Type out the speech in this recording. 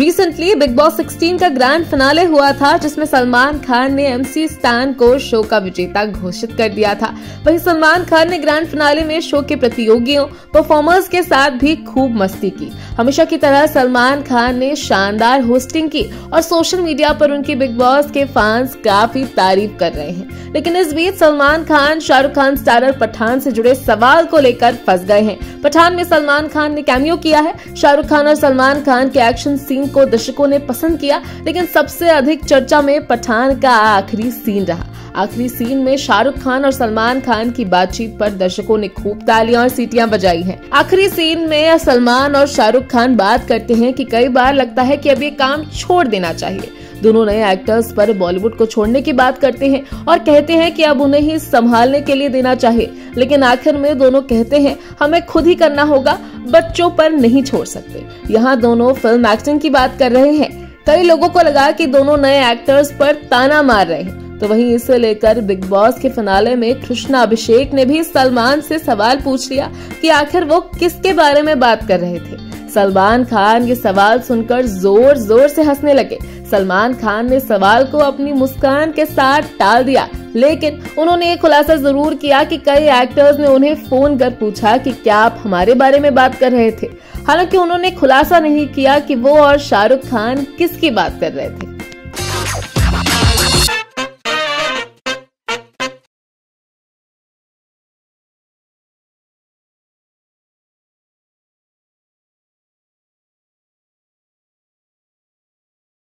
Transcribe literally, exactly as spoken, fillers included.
Recently Bigg Boss sixteen का grand finale हुआ था, जिसमें सलमान खान ने एमसी स्टैन को शो का विजेता घोषित कर दिया था। वहीं सलमान खान ने ग्रैंड फिनाले में शो के प्रतियोगियों परफॉर्मर्स के साथ भी खूब मस्ती की। हमेशा की तरह सलमान खान ने शानदार होस्टिंग की और सोशल मीडिया पर उनकी बिग बॉस के फैंस काफी तारीफ कर रहे हैं। लेकिन इस बीच सलमान खान शाहरुख खान स्टारर पठान से जुड़े सवाल को लेकर फंस गए हैं। पठान में सलमान खान ने कैमियो किया है। शाहरुख खान और सलमान खान के एक्शन सीन को दर्शकों ने पसंद किया, लेकिन सबसे अधिक चर्चा में पठान का आखिरी सीन रहा। आखिरी सीन में शाहरुख खान और सलमान खान की बातचीत पर दर्शकों ने खूब तालियां और सीटियां बजाई हैं। आखिरी सीन में सलमान और शाहरुख खान बात करते हैं कि कई बार लगता है कि अब ये काम छोड़ देना चाहिए। दोनों नए एक्टर्स पर बॉलीवुड को छोड़ने की बात करते हैं और कहते हैं कि अब उन्हें ही संभालने के लिए देना चाहिए। लेकिन आखिर में दोनों कहते हैं हमें खुद ही करना होगा, बच्चों पर नहीं छोड़ सकते। यहाँ दोनों फिल्म एक्टिंग की बात कर रहे हैं। कई लोगों को लगा कि दोनों नए एक्टर्स पर ताना मार रहे हैं। तो वहीं इसे लेकर बिग बॉस के फिनाले में कृष्णा अभिषेक ने भी सलमान से सवाल पूछ लिया कि आखिर वो किसके बारे में बात कर रहे थे। सलमान खान ये सवाल सुनकर जोर जोर से हंसने लगे। सलमान खान ने सवाल को अपनी मुस्कान के साथ टाल दिया, लेकिन उन्होंने ये खुलासा जरूर किया कि कई एक्टर्स ने उन्हें फोन कर पूछा कि क्या आप हमारे बारे में बात कर रहे थे। हालांकि उन्होंने खुलासा नहीं किया कि वो और शाहरुख खान किसकी बात कर रहे थे।